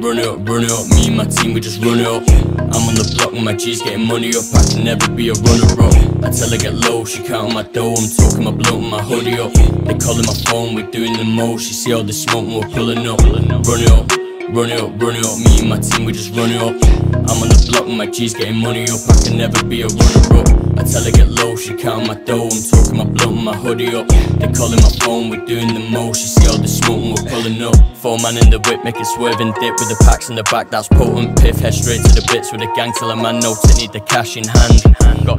Run it up, me and my team, we just run it up. I'm on the block with my G's getting money up. I can never be a runner-up. I tell her get low, she count on my dough. I'm talking my blow and my hoodie up. They calling my phone, we're doing the most. She see all the smoke and we're pulling up. Run it up, run it up, run it up. Me and my team, we just run it up. I'm on the block with my G's getting money up. I can never be a runner-up. I tell her get low, she count on my dough. I'm talking my blow and my hoodie up. They calling my phone, we're doing the most. She see all the smoke and we're pulling up. 4 man in the whip, make it swerve and dip. With the packs in the back, that's potent piff. Head straight to the bits with a gang till a man notes it, need the cash in hand.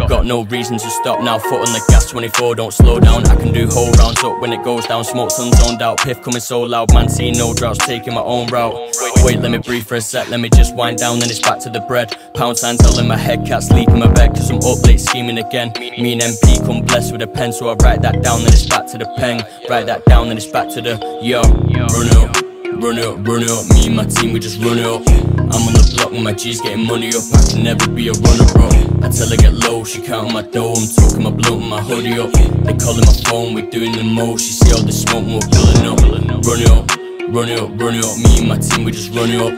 Got no reason to stop now, foot on the gas, 24, don't slow down. I can do whole rounds up when it goes down. Smoke sun zoned out, piff coming so loud. Man see no droughts, taking my own route. Wait, let me breathe for a sec, let me just wind down. Then it's back to the bread. Pound sign telling my head, cats leaking my bed. Cause I'm up late scheming again. Me and MP come blessed with a pen. So I write that down, then it's back to the pen. Write that down, then it's back to the yo. Run it up, run it up, run it up. Me and my team, we just run it up. I'm on the block with my G's getting money up. I can never be a runner-up. I tell her get low, she count on my dough. I'm talking my blunt and my hoodie up. They calling my phone, we're doing the most. She see all the smoke and we're pulling up. Run it up, run it up, run it up. Me and my team, we just run it up.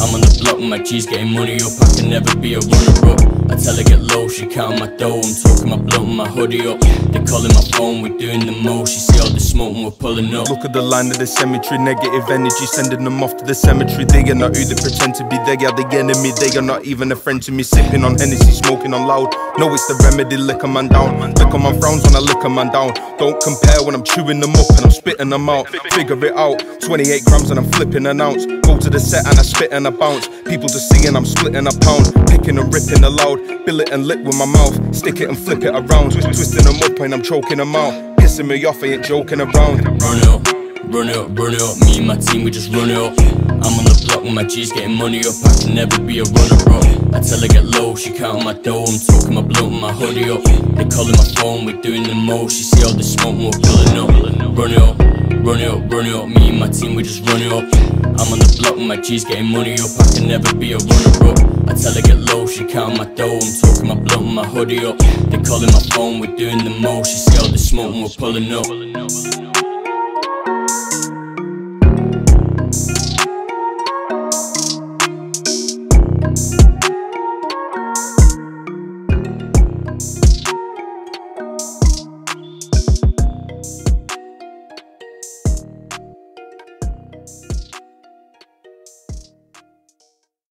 I'm on the block with my G's getting money up. I can never be a runner-up. I tell her get low, she count on my dough. I'm talking my blunt and my hoodie up. They calling my phone, we're doing the most. She see all the smoke and we're pulling up. Look at the line of the cemetery, negative energy, sending them off to the cemetery. They are not who they pretend to be, they are the enemy. They are not even a friend to me, sipping on Hennessy, smoking on loud. No, it's the remedy, lick a man down. Lick on my frowns when I lick a man down. Don't compare when I'm chewing them up and I'm spitting them out. Figure it out, 28 grams and I'm flipping an ounce. Go to the set and I spit and I bounce. People just singing, I'm splitting a pound. Picking and ripping aloud. Bill it and lick with my mouth. Stick it and flip it around. Twisting them up and I'm choking them out. Pissing me off, I ain't joking around. Run it up, run it up, run it up. Me and my team, we just run it up. I'm on the block with my G's getting money up. I can never be a runner-up. I tell her get low, she count on my dough. I'm talking my blunt and my hoodie up. They calling my phone, we're doing the most. She see all the smoke and we're pulling up. Run it up, run it up, run it up. Me and my team, we just run it up. I'm on the block with my G's getting money up. I can never be a runner-up. I tell her get low, she count my dough. I'm talking my blunt and my hoodie up. They calling my phone, we're doing the most. She see all the smoke and we're pulling up.